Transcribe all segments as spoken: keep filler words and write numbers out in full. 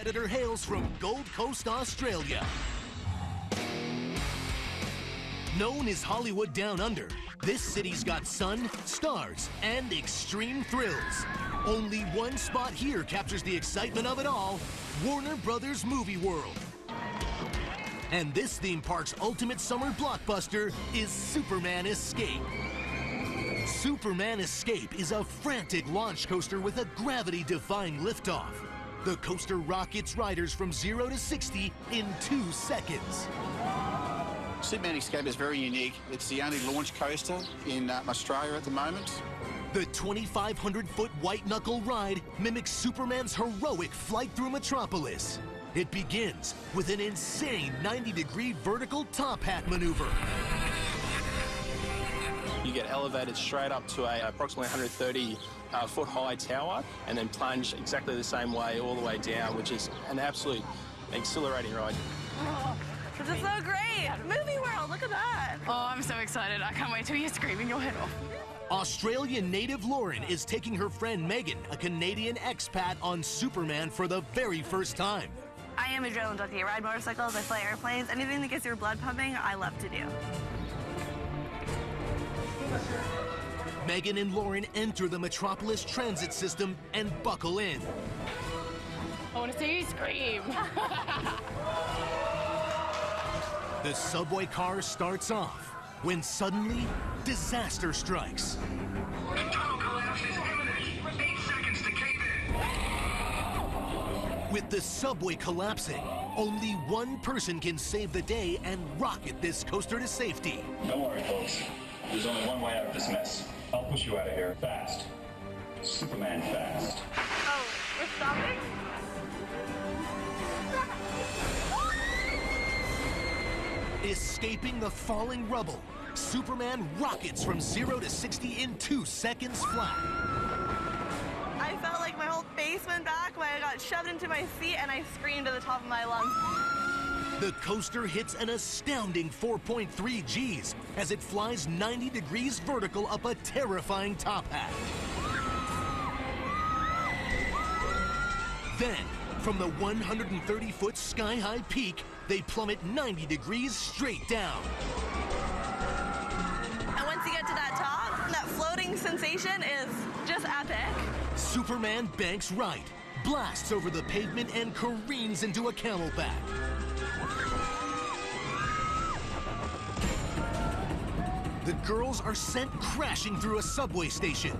Editor hails from Gold Coast, Australia. Known as Hollywood Down Under, this city's got sun, stars, and extreme thrills. Only one spot here captures the excitement of it all, Warner Brothers Movie World. And this theme park's ultimate summer blockbuster is Superman Escape. Superman Escape is a frantic launch coaster with a gravity-defying liftoff. The coaster rockets riders from zero to sixty in two seconds. Superman Escape is very unique. It's the only launch coaster in uh, Australia at the moment. The twenty-five hundred foot white-knuckle ride mimics Superman's heroic flight through Metropolis. It begins with an insane ninety degree vertical top hat maneuver. You get elevated straight up to a approximately one hundred thirty uh, foot high tower and then plunge exactly the same way all the way down, which is an absolute exhilarating ride. Oh, this is so great. Movie World, look at that. Oh, I'm so excited. I can't wait till you're screaming your head off. Australian native Lauren is taking her friend Megan, a Canadian expat, on Superman for the very first time. I am a adrenaline junkie. I ride motorcycles, I fly airplanes. Anything that gets your blood pumping, I love to do. Megan and Lauren enter the Metropolis transit system and buckle in. I want to see you scream. The subway car starts off when suddenly disaster strikes. The tunnel collapse is imminent with eight seconds to cave in. With the subway collapsing, only one person can save the day and rocket this coaster to safety. Don't worry, folks. There's only one way out of this mess. I'll push you out of here fast. Superman fast. Oh, we're stopping? Escaping the falling rubble, Superman rockets from zero to sixty in two seconds flat. I felt like my whole face went back when I got shoved into my seat and I screamed at the top of my lungs. The coaster hits an astounding four point three G's as it flies ninety degrees vertical up a terrifying top hat. Then, from the one hundred thirty foot sky-high peak, they plummet ninety degrees straight down. And once you get to that top, that floating sensation is just epic. Superman banks right, blasts over the pavement, and careens into a camelback. The girls are sent crashing through a subway station.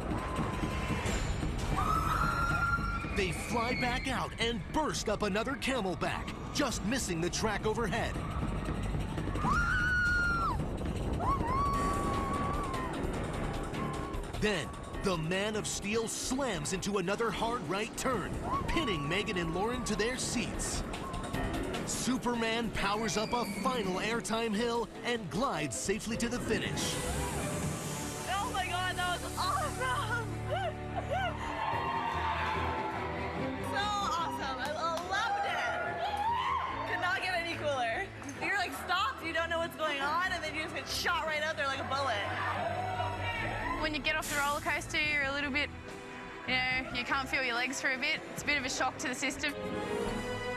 They fly back out and burst up another camelback, just missing the track overhead. Then, the Man of Steel slams into another hard right turn, pinning Megan and Lauren to their seats. Superman powers up a final airtime hill and glides safely to the finish. Oh my God, that was awesome! So awesome, I loved it! Could not get any cooler. You're like stopped, you don't know what's going on, and then you just get shot right out there like a bullet. When you get off the roller coaster, you're a little bit, you know, you can't feel your legs for a bit. It's a bit of a shock to the system.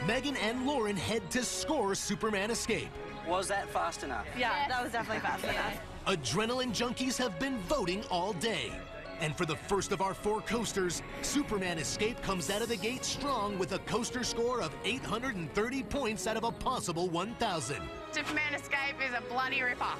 Megan and Lauren head to score Superman Escape. Was that fast enough? Yeah, yes. That was definitely fast enough. Adrenaline junkies have been voting all day. And for the first of our four coasters, Superman Escape comes out of the gate strong with a coaster score of eight hundred thirty points out of a possible one thousand. Superman Escape is a bloody ripper.